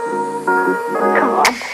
Come on.